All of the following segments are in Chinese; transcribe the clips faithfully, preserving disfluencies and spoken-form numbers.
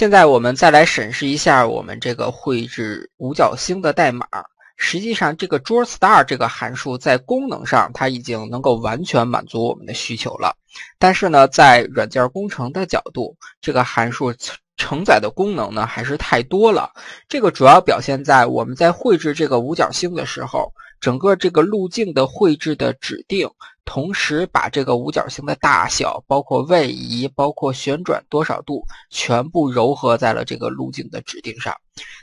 现在我们再来审视一下我们这个绘制五角星的代码。实际上，这个 drawStar 这个函数在功能上它已经能够完全满足我们的需求了。但是呢，在软件工程的角度，这个函数承载的功能呢还是太多了。这个主要表现在我们在绘制这个五角星的时候，整个这个路径的绘制的指定，同时把这个五角星的大小，包括位移，包括旋转多少度，全部糅合在了这个路径的指定上。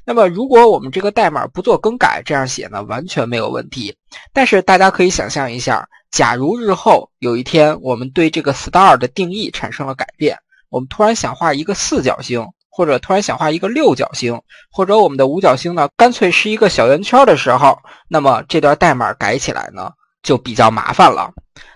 那么如果我们这个代码不做更改，这样写呢完全没有问题。但是大家可以想象一下，假如日后有一天我们对这个 star 的定义产生了改变，我们突然想画一个四角星，或者突然想画一个六角星，或者我们的五角星呢干脆是一个小圆圈的时候，那么这段代码改起来呢就比较麻烦了。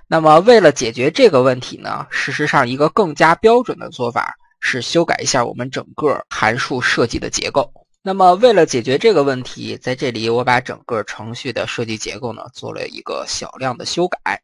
那么为了解决这个问题呢，事实上一个更加标准的做法是修改一下我们整个函数设计的结构。那么为了解决这个问题，在这里我把整个程序的设计结构呢做了一个小量的修改。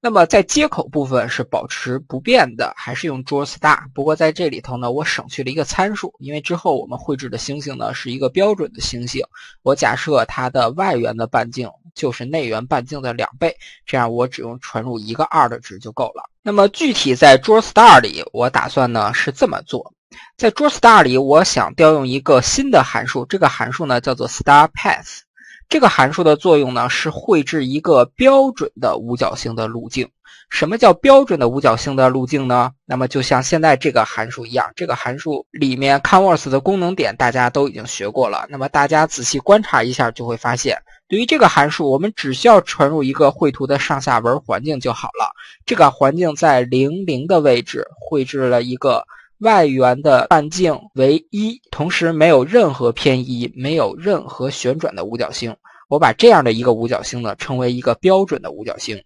那么在接口部分是保持不变的，还是用 drawStar， 不过在这里头呢我省去了一个参数，因为之后我们绘制的星星呢是一个标准的星星，我假设它的外缘的半径就是内缘半径的两倍，这样我只用传入一个二的值就够了。那么具体在 drawStar 里我打算呢是这么做。在 drawStar 里我想调用一个新的函数，这个函数呢叫做 starPath。这个函数的作用呢是绘制一个标准的五角星的路径。什么叫标准的五角星的路径呢？那么就像现在这个函数一样，这个函数里面 Canvas 的功能点大家都已经学过了，那么大家仔细观察一下就会发现，对于这个函数我们只需要传入一个绘图的上下文环境就好了。这个环境在零零的位置绘制了一个外缘的半径为一，同时没有任何偏移，没有任何旋转的五角星。我把这样的一个五角星呢称为一个标准的五角星。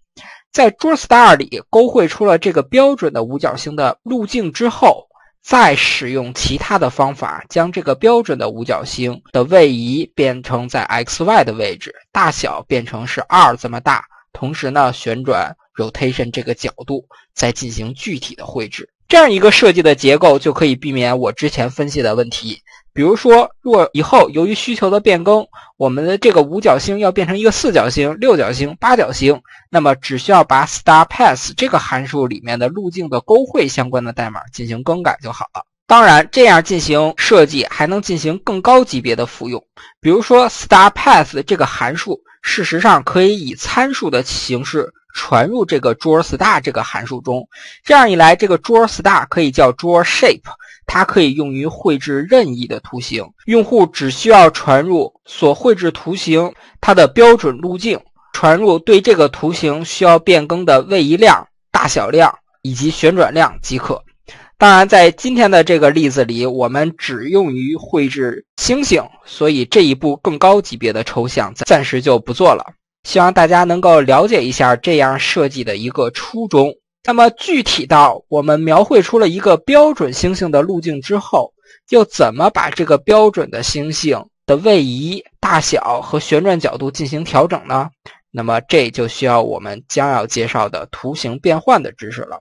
在 drawStar 里勾绘出了这个标准的五角星的路径之后，再使用其他的方法将这个标准的五角星的位移变成在 X Y 的位置，大小变成是二这么大，同时呢旋转 rotation 这个角度再进行具体的绘制。这样一个设计的结构就可以避免我之前分析的问题。比如说，若以后由于需求的变更，我们的这个五角星要变成一个四角星、六角星、八角星，那么只需要把 starPath 这个函数里面的路径的勾绘相关的代码进行更改就好了。当然，这样进行设计还能进行更高级别的复用。比如说 starPath 这个函数事实上可以以参数的形式传入这个 drawStar 这个函数中，这样一来，这个 drawStar 可以叫 draw shape， 它可以用于绘制任意的图形。用户只需要传入所绘制图形它的标准路径，传入对这个图形需要变更的位移量、大小量以及旋转量即可。当然，在今天的这个例子里，我们只用于绘制星星，所以这一步更高级别的抽象暂时就不做了。希望大家能够了解一下这样设计的一个初衷。那么具体到我们描绘出了一个标准星星的路径之后，又怎么把这个标准的星星的位移、大小和旋转角度进行调整呢？那么这就需要我们将要介绍的图形变换的知识了。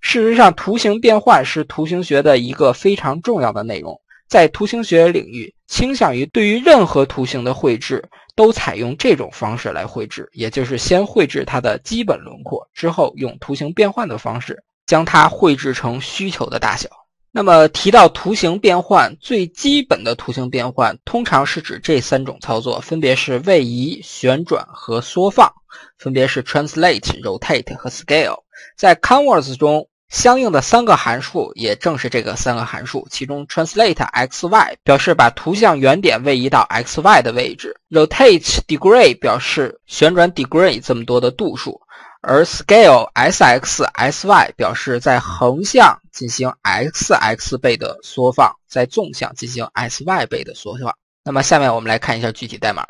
事实上，图形变换是图形学的一个非常重要的内容。在图形学领域，倾向于对于任何图形的绘制都采用这种方式来绘制，也就是先绘制它的基本轮廓，之后用图形变换的方式将它绘制成需求的大小。那么提到图形变换，最基本的图形变换通常是指这三种操作，分别是位移、旋转和缩放，分别是 translate、rotate 和 scale。 在 Canvas 中相应的三个函数也正是这个三个函数，其中 translate xy 表示把图像原点位移到 xy 的位置， rotate degree 表示旋转 degree 这么多的度数，而 scale sx sy 表示在横向进行 xx 倍的缩放，在纵向进行 sy 倍的缩放。那么下面我们来看一下具体代码。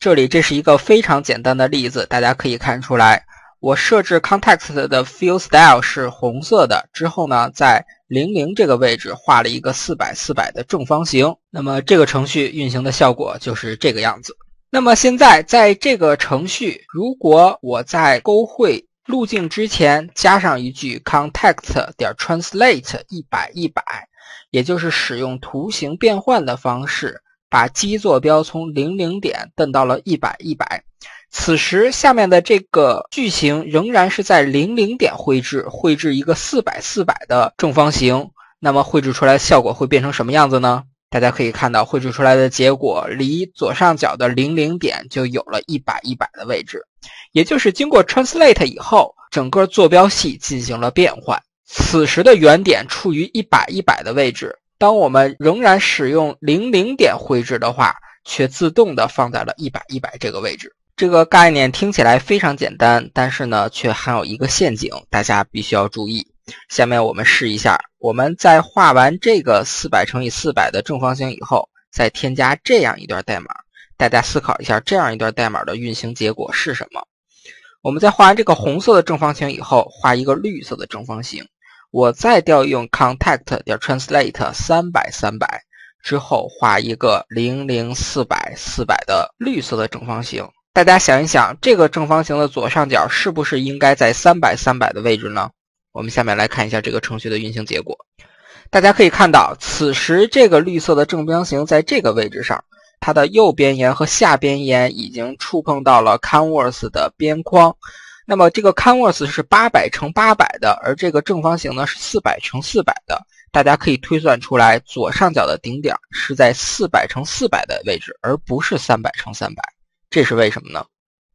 这里这是一个非常简单的例子，大家可以看出来，我设置 context 的 fillStyle 是红色的，之后呢，在零零这个位置画了一个四百四百的正方形。那么这个程序运行的效果就是这个样子。那么现在在这个程序，如果我在勾绘路径之前加上一句 context 点 translate 一百一百，也就是使用图形变换的方式，把基坐标从零零点蹬到了一百一百。此时下面的这个矩形仍然是在零零点绘制，绘制一个四百四百的正方形，那么绘制出来的效果会变成什么样子呢？大家可以看到，绘制出来的结果离左上角的零零点就有了一百一百的位置，也就是经过 translate 以后，整个坐标系进行了变换。此时的原点处于一百一百的位置，当我们仍然使用零零点绘制的话，却自动的放在了一百一百这个位置。这个概念听起来非常简单，但是呢却含有一个陷阱，大家必须要注意。下面我们试一下，我们在画完这个 四百乘以四百 的正方形以后，再添加这样一段代码。大家思考一下，这样一段代码的运行结果是什么？我们在画完这个红色的正方形以后，画一个绿色的正方形，我再调用 contact.translate 三百 三百 之后画一个零零四百 四百的绿色的正方形。大家想一想，这个正方形的左上角是不是应该在三百 三百的位置呢？我们下面来看一下这个程序的运行结果。大家可以看到，此时这个绿色的正方形在这个位置上，它的右边沿和下边沿已经触碰到了 Canvas 的边框。那么这个 Canvas 是八百乘八百的，而这个正方形呢是四百乘四百的。大家可以推算出来，左上角的顶点是在四百乘四百的位置，而不是三百乘三百。这是为什么呢？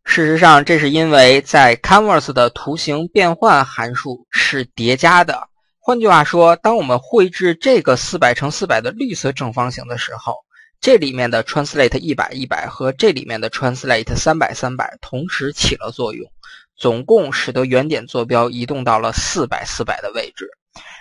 事实上，这是因为在 Canvas 的图形变换函数是叠加的。换句话说，当我们绘制这个四百乘四百的绿色正方形的时候，这里面的 translate 一百 一百 和这里面的 translate 三百 三百 同时起了作用，总共使得原点坐标移动到了四百 四百的位置。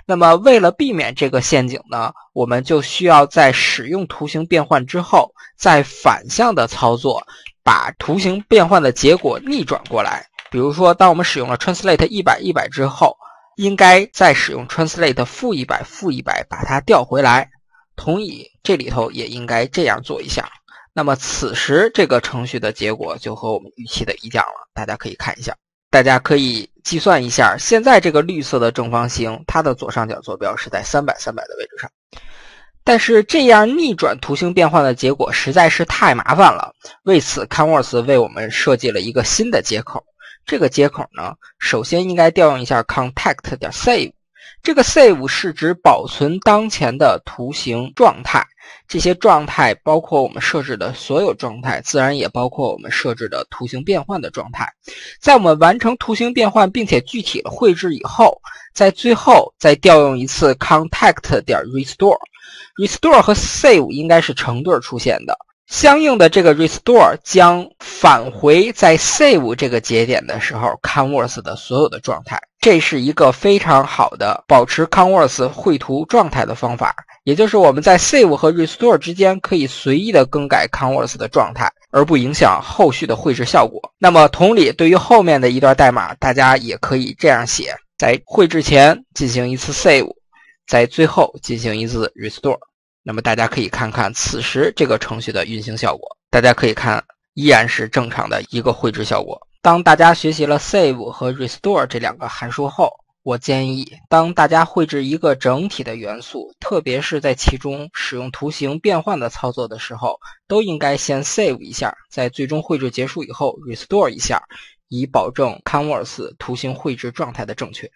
那么为了避免这个陷阱呢，我们就需要在使用图形变换之后，再反向的操作，把图形变换的结果逆转过来。比如说，当我们使用了 translate 一百 一百 之后，应该再使用 translate 负一百 负一百 把它调回来。同理，这里头也应该这样做一下。那么此时这个程序的结果就和我们预期的一样了，大家可以看一下。大家可以计算一下，现在这个绿色的正方形，它的左上角坐标是在三百 三百的位置上。但是这样逆转图形变换的结果实在是太麻烦了，为此 Canvas 为我们设计了一个新的接口。这个接口呢，首先应该调用一下 contact.save， 这个 save 是指保存当前的图形状态，这些状态包括我们设置的所有状态，自然也包括我们设置的图形变换的状态。在我们完成图形变换并且具体的绘制以后，在最后再调用一次 contact.restore，Restore 和 Save 应该是成对出现的，相应的这个 Restore 将返回在 Save 这个节点的时候 Canvas 的所有的状态。这是一个非常好的保持 Canvas 绘图状态的方法，也就是我们在 Save 和 Restore 之间可以随意的更改 Canvas 的状态，而不影响后续的绘制效果。那么同理，对于后面的一段代码，大家也可以这样写，在绘制前进行一次 Save，在最后进行一次 restore。 那么大家可以看看此时这个程序的运行效果，大家可以看依然是正常的一个绘制效果。当大家学习了 save 和 restore 这两个函数后，我建议当大家绘制一个整体的元素，特别是在其中使用图形变换的操作的时候，都应该先 save 一下，在最终绘制结束以后 restore 一下，以保证 Canvas 图形绘制状态的正确。